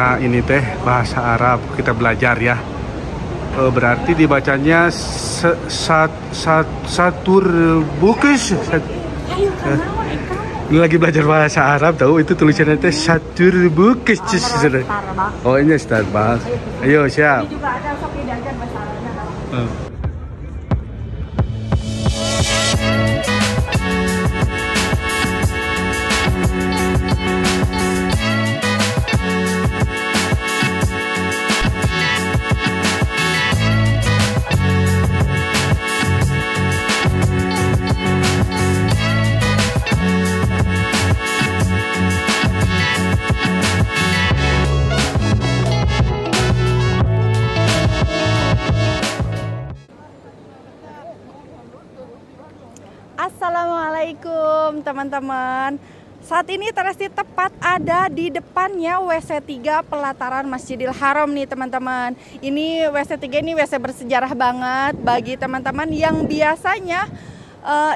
Nah ini teh bahasa Arab kita belajar ya. Berarti dibacanya Saturbukis. Ini lagi belajar bahasa Arab tahu, itu tulisannya teh Saturbukis. Oh ini Starbucks. Ayo siap. Ini juga ada sopi diajar bahasa Arab. Assalamualaikum teman-teman. Saat ini Resty tepat ada di depannya WC3 pelataran Masjidil Haram nih teman-teman. Ini WC3 ini WC bersejarah banget bagi teman-teman yang biasanya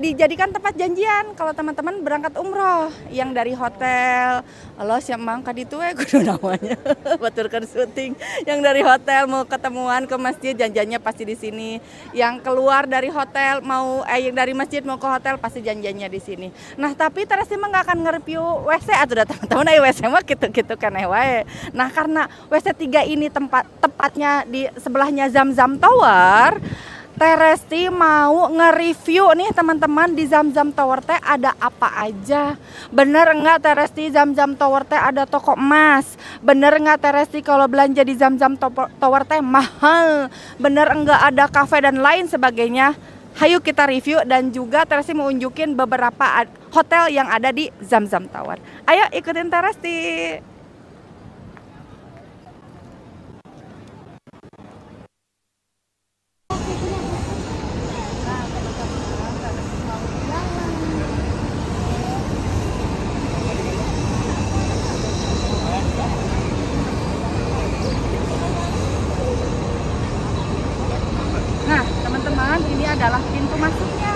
dijadikan tempat janjian kalau teman-teman berangkat umroh yang dari hotel. Halo siap mangkat itu kudu namanya baturkan syuting. Yang dari hotel mau ketemuan ke masjid janjiannya pasti di sini. Yang keluar dari hotel mau yang dari masjid mau ke hotel pasti janjiannya di sini. Nah, tapi Resty mah enggak akan nge-review WC atuh teman-teman. Ai WC mah gitu-gitu kan wae. Nah, karena WC3 ini tepatnya di sebelahnya Zamzam Tower. Resty mau nge-review nih teman-teman, di Zamzam Tower teh ada apa aja. Bener nggak Resty Zamzam Tower teh ada toko emas? Bener nggak Resty kalau belanja di Zamzam Tower teh mahal? Bener nggak ada kafe dan lain sebagainya? Hayu kita review, dan juga Resty mau unjukin beberapa hotel yang ada di Zamzam Tower. Ayo ikutin Resty. Adalah pintu masuknya.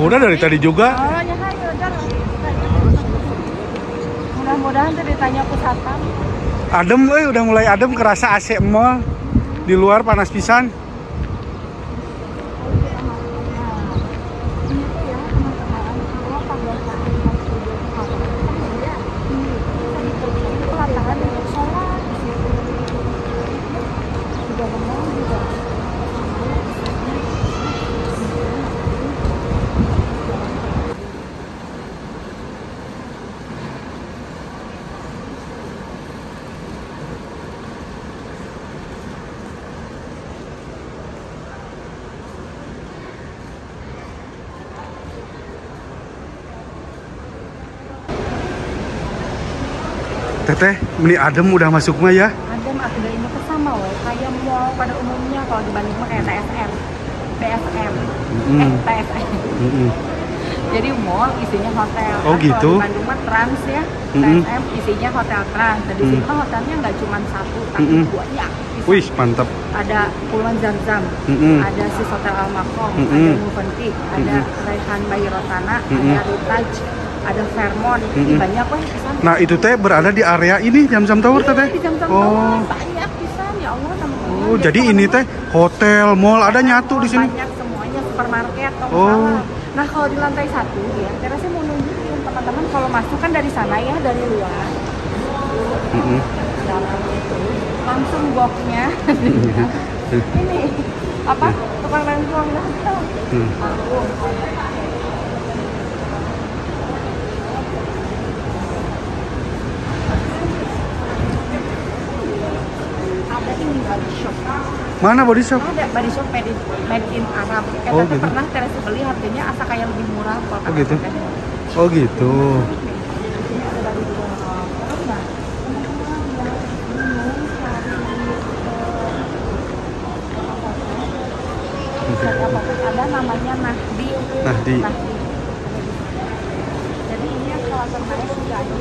Udah dari tadi juga. Oh, ya, udah. Mudah-mudahan ceritanya pusat kan. Adem, udah mulai adem, kerasa AC mall di luar panas pisan. Teteh, ini adem udah masuknya ya? Adem, aku udah ini kesama woy, kayak mall pada umumnya kalau di Bandung kayak TSM, BSM, TSM. Jadi mall isinya hotel. Oh kan gitu? Kalau di Bandung mah Trans ya, TSM isinya hotel Trans. Jadi sih hotelnya nggak cuma satu, tapi dua ya. Wih, mantap. Ada puluhan Zamzam, ada si Hotel Al-Makom, ada Nuventi, ada Raihan Bayi Rosana, ada Rutaj, ada Fairmont, banyak weh pisan. Nah itu teh berada di area ini Zamzam Tower teh? Di Zamzam Tower banyak pisan ya Allah. Oh jadi ini teh hotel, mall ada nyatu di sini. Banyak semuanya, supermarket, toko. Nah kalau di lantai 1 ya, terus mau nunjukin teman-teman kalau masuk kan dari sana ya, dari luar. Langsung boxnya. Ini apa? Tukang bantuan lah. Ada ini Body Shop. Mana Body Shop? Ada Body Shop made in Arab. Oh, tapi gitu? Pernah Teresa beli harganya asa kayak lebih murah kalau oh, gitu. Oh gitu. Ada namanya Nahdi. Nahdi. Jadi ini yang kalau terbaik juga ada.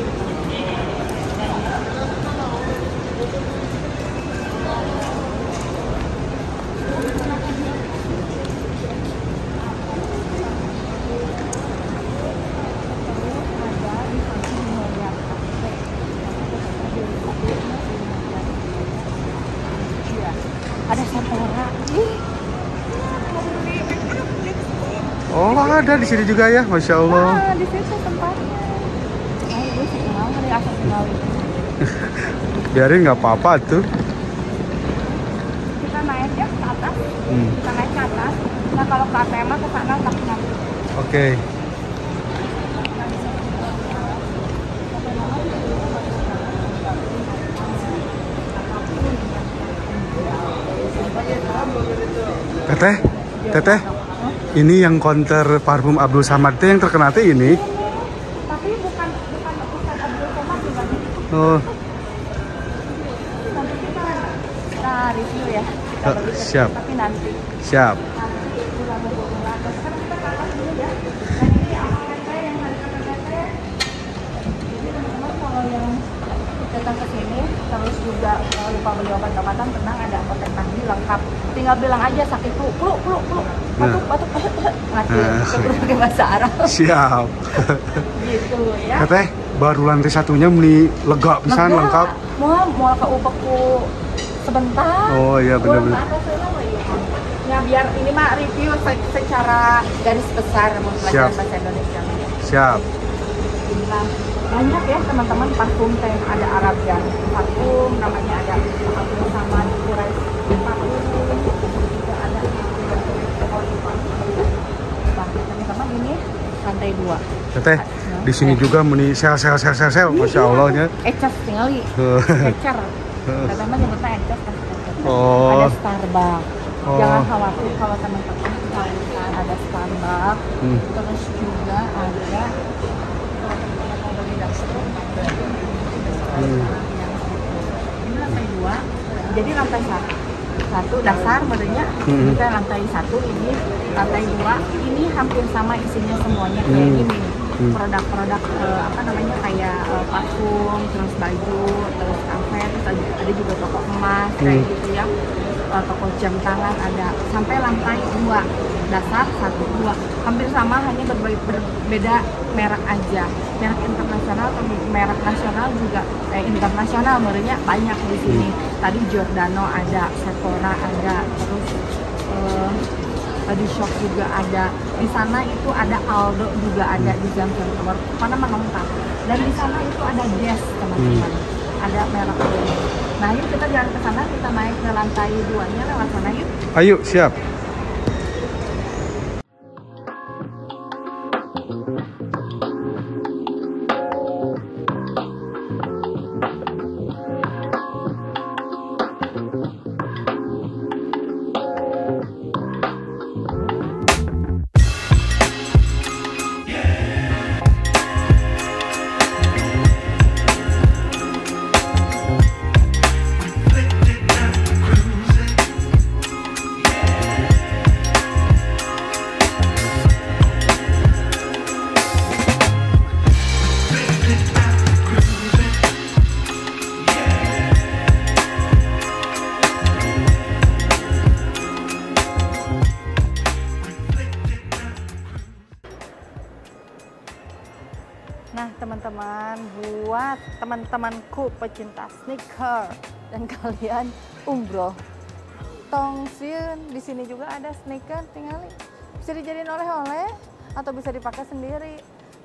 Ada Sephora. Oh, ada di sini juga ya, masya Allah. Nah, di situ tempatnya. Nah, gue sih kenal dari asal Bali. Biarin nggak apa-apa tuh. Kita naik ya ke atas. Kita naik ke atas. Nah, kalau ke ATM ke sana tak nyampe. Oke. Teteh, teteh. Ini yang konter parfum Abdul Samad itu yang terkenal itu ini. Tapi bukan Abdul Samad juga. Oh. Nanti kita review ya. Kita siap. Tapi nanti. Siap. Juga kalau lupa beli obat-obatan tenang ada apotek Nahdi lengkap, tinggal bilang aja sakit flu batuk mati pakai bahasa Arab. Siap. Gitu ya teteh, baru lantai satunya beli lega pisan lengkap mau ke upeku sebentar. Oh iya benar-benar ya, biar ini mah review secara garis besar pelajaran bahasa Indonesia. Siap. Banyak ya teman-teman parfum teh, ada Arab yang parfum namanya, ada parfum sama kuras parfum juga ada teman-teman. Ini lantai 2 teteh di sini juga meni sel masya Allahnya Ecas tinggali Ecer teman-teman nyebutnya Ecas. Ada Starbucks. Jangan khawatir kalau teman-teman kalian ada Starbucks. Terus juga ada ini lantai 2, jadi lantai 1 dasar badannya, kita lantai 1, ini lantai 2, ini hampir sama isinya semuanya kayak gini, produk-produk apa namanya kayak parfum, terus baju, terus kafe, terus ada juga toko emas kayak gitu ya, toko jam tangan ada sampai lantai 2 dasar 1, 2 hampir sama, hanya berbeda merek aja, merek internasional atau merek nasional juga internasional merenya banyak di sini. Tadi Giordano ada, Sephora ada, terus Body Shop juga ada. Di sana itu ada Aldo juga ada di Zamzam Tower mana menonton, dan di sana itu ada Guess teman-teman, ada merek ini. Nah yuk kita jalan ke sana, kita naik ke lantai 2-nya lewat sana yuk. Ayo siap. Buat teman-temanku pecinta sneaker dan kalian Umbro, tongsiun di sini juga ada sneaker, tinggal bisa dijadiin oleh-oleh atau bisa dipakai sendiri.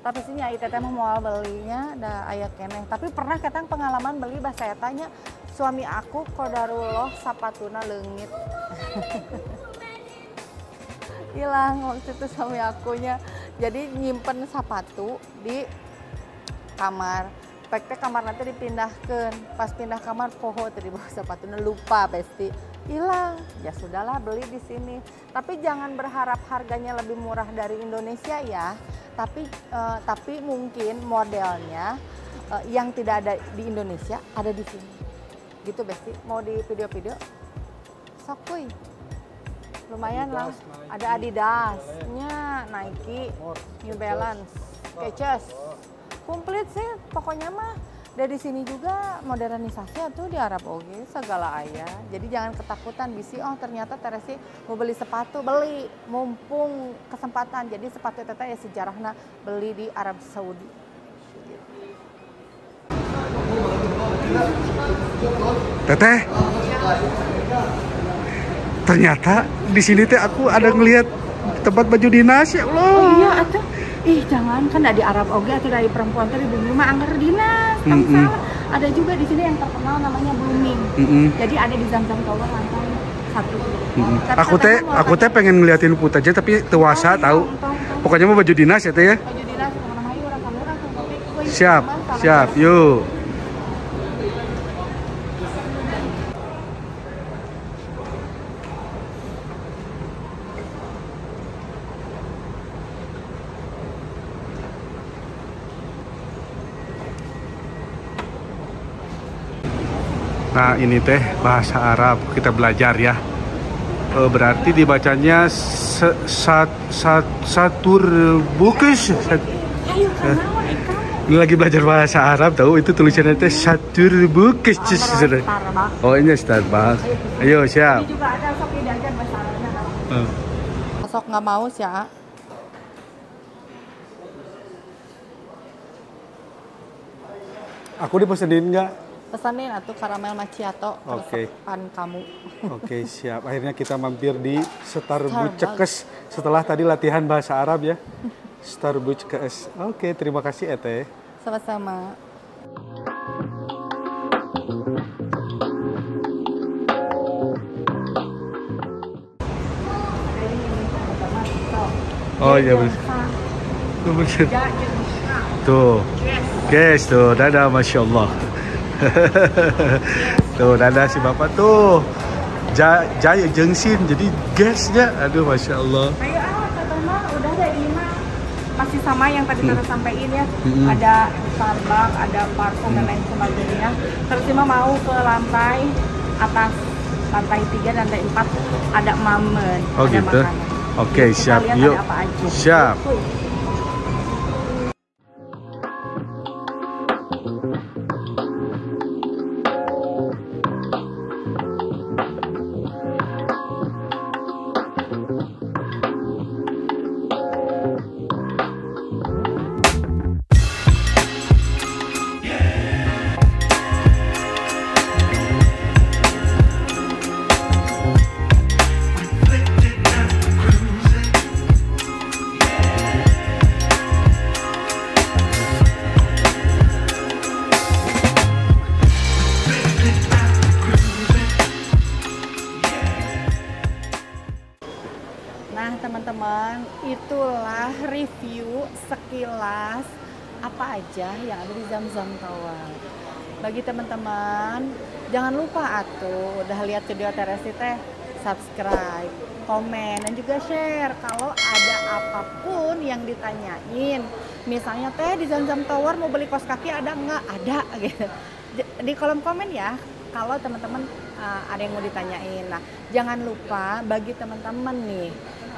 Tapi sini ayah teteh mau belinya ada ayah keneh. Tapi pernah katang pengalaman beli bah saya tanya suami aku kodarullah sapatuna leungit. Hilang waktu itu suami akunya. Jadi nyimpen sepatu di kamar. Pek kamar nanti dipindahkan, pas pindah kamar poho tadi bawa sepatunya lupa pasti hilang, ya sudahlah beli di sini. Tapi jangan berharap harganya lebih murah dari Indonesia ya. Tapi mungkin modelnya yang tidak ada di Indonesia ada di sini. Gitu Besti, mau di video-video? Sok kuy. Lumayan lah. Ada Adidasnya, Nike, New Balance, Skechers. Komplit sih pokoknya mah. Dari sini juga modernisasi tuh di Arab Oge segala ayah. Jadi jangan ketakutan bisi, oh ternyata Teresi mau beli sepatu, beli mumpung kesempatan. Jadi sepatu teta ya sejarahnya beli di Arab Saudi. Teteh, ternyata di sini teh aku ada ngelihat tempat baju dinas ya Allah. Oh iya atuh. Ih jangan, kan dari Arab Oge atau dari perempuan atau ibu rumah angker dinas, kan salah. Ada juga di sini yang terkenal namanya Blooming. Jadi ada di Zamzam Tower lantai 1. Aku teh pengen ngeliatin Puta aja tapi tewasa tahu. Pokoknya mau baju dinas ya teh ya. Baju dinas sama ayu orang kamera tuh. Siap, siap, yuk. Nah ini teh bahasa Arab kita belajar ya. Berarti dibacanya satur bukis. Ini lagi belajar bahasa Arab tahu itu tulisannya teh satur bukis. Oh ini Starbucks. Ayo siap. Ini juga ada sok diajar bahasa Arab. Sok nggak mau sih ya. Aku dipesenin nggak? Pesanin atau karamel macchiato kesukaan kamu. Oke, siap. Akhirnya kita mampir di Starbucks Cekes setelah tadi latihan bahasa Arab ya. Starbucks Cekes. Oke, terima kasih Ete. Sama-sama. Oh iya benar. Tuh benar. Tuh. Guess tuh, dadah Masya Allah. Tuh ada si bapak tuh Jaya Jengsin jadi guestnya, aduh Masya Allah. Ayo teman udah ada lima masih sama yang tadi kita sampaikan ya. Ada Starbucks, ada parfum dan lain sebagainya. Terus mau ke lantai atas lantai 3 lantai 4 ada mamen. Oh ada gitu. Oke siap yuk. Siap. Itulah review sekilas apa aja yang ada di Zamzam Tower. Bagi teman-teman, jangan lupa atuh udah lihat video Teresi teh subscribe, komen dan juga share kalau ada apapun yang ditanyain. Misalnya teh di Zamzam Tower mau beli kaos kaki ada nggak? Ada gitu. Di kolom komen ya kalau teman-teman ada yang mau ditanyain. Nah, jangan lupa bagi teman-teman nih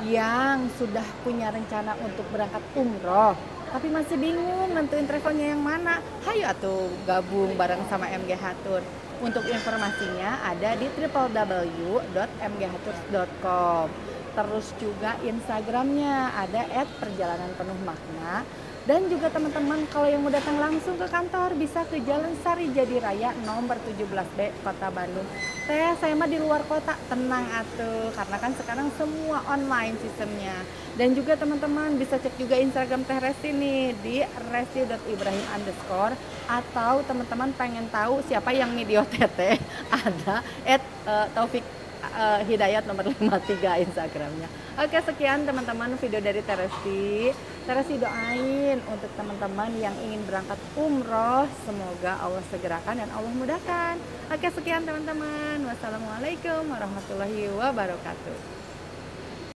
yang sudah punya rencana untuk berangkat umroh tapi masih bingung nentuin travelnya yang mana, hayo atuh gabung bareng sama MG Hatur. Untuk informasinya ada di www.mghatur.com. Terus juga Instagramnya ada @perjalananpenuhmakna. Dan juga teman-teman kalau yang mau datang langsung ke kantor bisa ke Jalan Sari Jadi Raya nomor 17B Kota Bandung. Saya mah di luar kota, tenang atuh karena kan sekarang semua online sistemnya. Dan juga teman-teman bisa cek juga Instagram Teh Resty nih di resty.ibrahim_ atau teman-teman pengen tahu siapa yang video Teteh ada @taufikriza @hidayat_53 Instagramnya. Oke, sekian teman-teman video dari Resty. Resty doain untuk teman-teman yang ingin berangkat umroh, semoga Allah segerakan dan Allah mudahkan. Oke, sekian teman-teman. Wassalamualaikum warahmatullahi wabarakatuh.